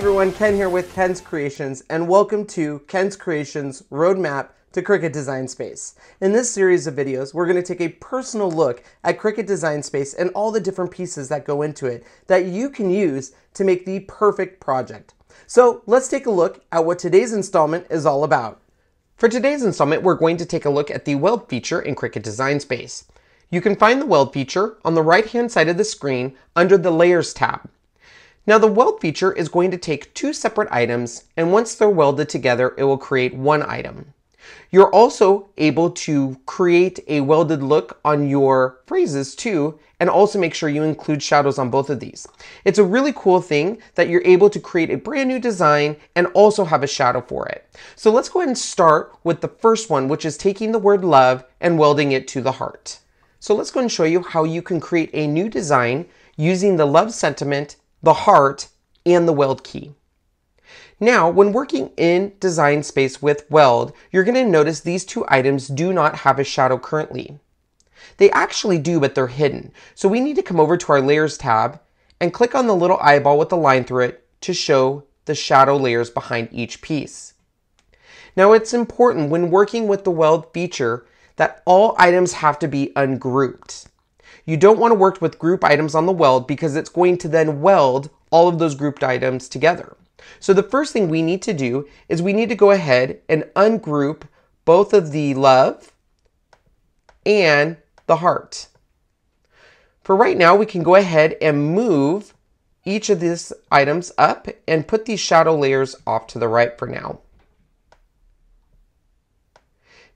everyone, Ken here with Ken's Kreations, and welcome to Ken's Kreations Roadmap to Cricut Design Space. In this series of videos, we're going to take a personal look at Cricut Design Space and all the different pieces that go into it that you can use to make the perfect project. So let's take a look at what today's installment is all about. For today's installment, we're going to take a look at the weld feature in Cricut Design Space. You can find the weld feature on the right-hand side of the screen under the Layers tab. Now the weld feature is going to take two separate items, and once they're welded together, it will create one item. You're also able to create a welded look on your phrases too, and also make sure you include shadows on both of these. It's a really cool thing that you're able to create a brand new design and also have a shadow for it. So let's go ahead and start with the first one, which is taking the word love and welding it to the heart. So let's go and show you how you can create a new design using the love sentiment, the heart, and the weld key. Now, when working in Design Space with weld, you're going to notice these two items do not have a shadow currently. They actually do, but they're hidden. So we need to come over to our Layers tab and click on the little eyeball with the line through it to show the shadow layers behind each piece. Now, it's important when working with the weld feature that all items have to be ungrouped. You don't want to work with group items on the weld because it's going to then weld all of those grouped items together. So the first thing we need to do is we need to go ahead and ungroup both of the love and the heart. For right now, we can go ahead and move each of these items up and put these shadow layers off to the right for now.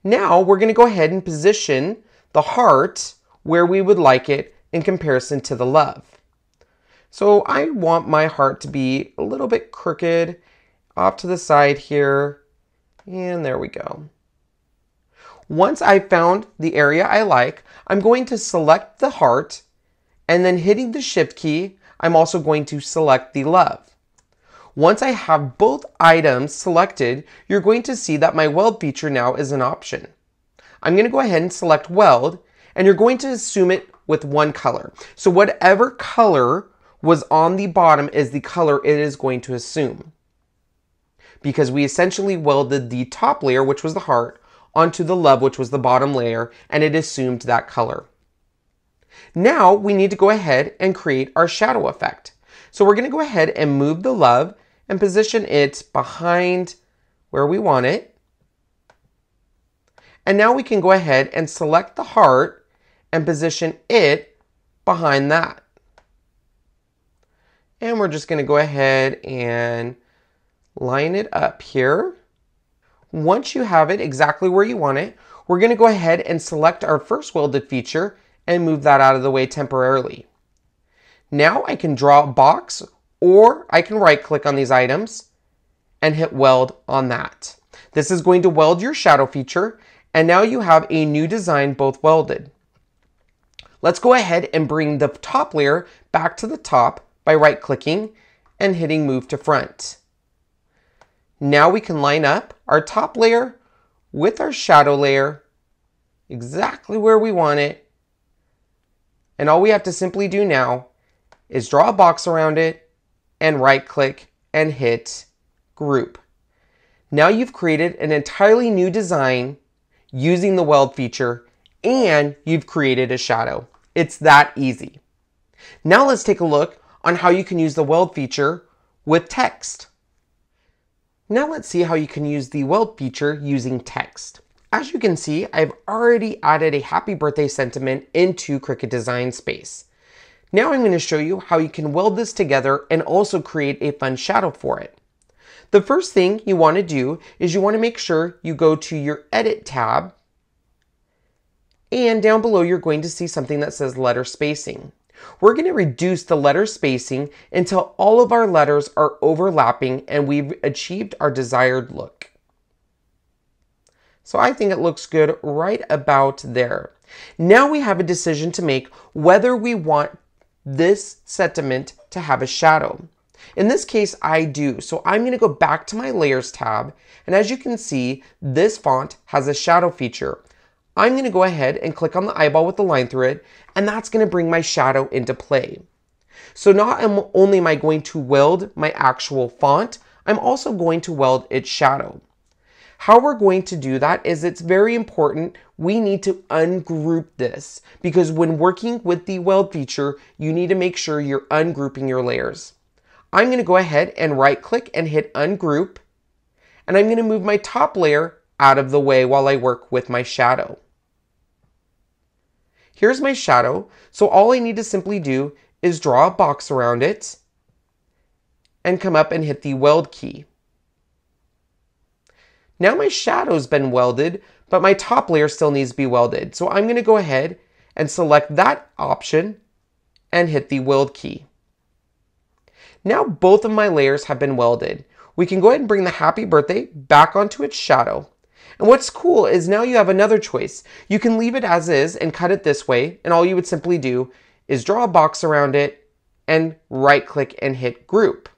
Now we're going to go ahead and position the heart where we would like it in comparison to the love. So I want my heart to be a little bit crooked off to the side here, and there we go. Once I found the area I like, I'm going to select the heart, and then hitting the Shift key, I'm also going to select the love. Once I have both items selected, you're going to see that my weld feature now is an option. I'm going to go ahead and select weld, and you're going to assume it with one color. So whatever color was on the bottom is the color it is going to assume, because we essentially welded the top layer, which was the heart, onto the love, which was the bottom layer, and it assumed that color. Now we need to go ahead and create our shadow effect. So we're going to go ahead and move the love and position it behind where we want it. And now we can go ahead and select the heart and position it behind that. And we're just going to go ahead and line it up here. Once you have it exactly where you want it, we're going to go ahead and select our first welded feature and move that out of the way temporarily. Now I can draw a box, or I can right click on these items and hit weld on that. This is going to weld your shadow feature, and now you have a new design both welded. Let's go ahead and bring the top layer back to the top by right-clicking and hitting Move to Front. Now we can line up our top layer with our shadow layer exactly where we want it. And all we have to simply do now is draw a box around it and right-click and hit Group. Now you've created an entirely new design using the weld feature, and you've created a shadow. It's that easy. Now let's take a look on how you can use the weld feature with text. Now let's see how you can use the weld feature using text. As you can see, I've already added a happy birthday sentiment into Cricut Design Space. Now I'm going to show you how you can weld this together and also create a fun shadow for it. The first thing you want to do is you want to make sure you go to your Edit tab, and down below you're going to see something that says letter spacing. We're going to reduce the letter spacing until all of our letters are overlapping and we've achieved our desired look. So I think it looks good right about there. Now we have a decision to make whether we want this sentiment to have a shadow. In this case, I do. So I'm going to go back to my Layers tab, and as you can see, this font has a shadow feature. I'm going to go ahead and click on the eyeball with the line through it, and that's going to bring my shadow into play. So not only am I going to weld my actual font, I'm also going to weld its shadow. How we're going to do that is, it's very important we need to ungroup this, because when working with the weld feature, you need to make sure you're ungrouping your layers. I'm going to go ahead and right click and hit ungroup, and I'm going to move my top layer out of the way while I work with my shadow. Here's my shadow, so all I need to simply do is draw a box around it and come up and hit the weld key. Now my shadow's been welded, but my top layer still needs to be welded. So I'm going to go ahead and select that option and hit the weld key. Now both of my layers have been welded. We can go ahead and bring the happy birthday back onto its shadow. And what's cool is now you have another choice. You can leave it as is and cut it this way, and all you would simply do is draw a box around it and right click and hit group.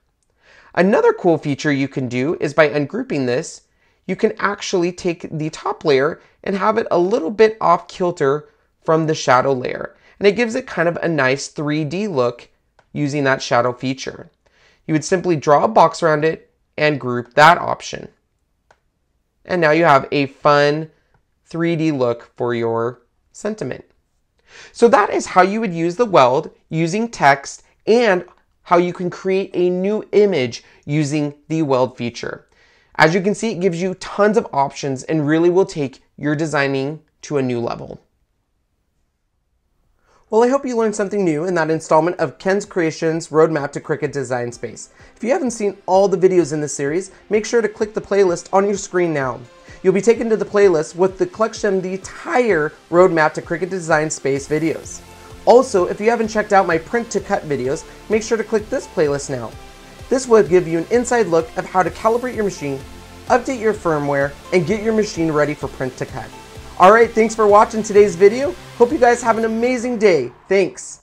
Another cool feature you can do is, by ungrouping this, you can actually take the top layer and have it a little bit off kilter from the shadow layer. And it gives it kind of a nice 3D look using that shadow feature. You would simply draw a box around it and group that option. And now you have a fun 3D look for your sentiment. So that is how you would use the weld using text, and how you can create a new image using the weld feature. As you can see, it gives you tons of options and really will take your designing to a new level. Well, I hope you learned something new in that installment of Ken's Kreations Roadmap to Cricut Design Space. If you haven't seen all the videos in this series, make sure to click the playlist on your screen now. You'll be taken to the playlist with the collection of the entire Roadmap to Cricut Design Space videos. Also, if you haven't checked out my print to cut videos, make sure to click this playlist now. This will give you an inside look of how to calibrate your machine, update your firmware, and get your machine ready for print to cut. All right, thanks for watching today's video. Hope you guys have an amazing day. Thanks.